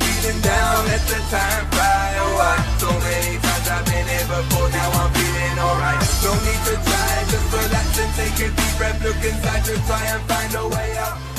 feeling down, let the time fly away. So many times I've been here before, now I'm feeling alright. No need to try, just relax and take a deep breath. Look inside to try and find a way out.